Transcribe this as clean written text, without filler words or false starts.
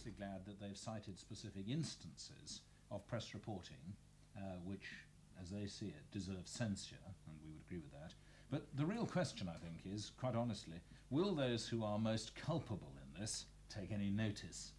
tremendously glad that they've cited specific instances of press reporting, which, as they see it, deserve censure, and we would agree with that. But the real question, I think, is, quite honestly, will those who are most culpable in this take any notice?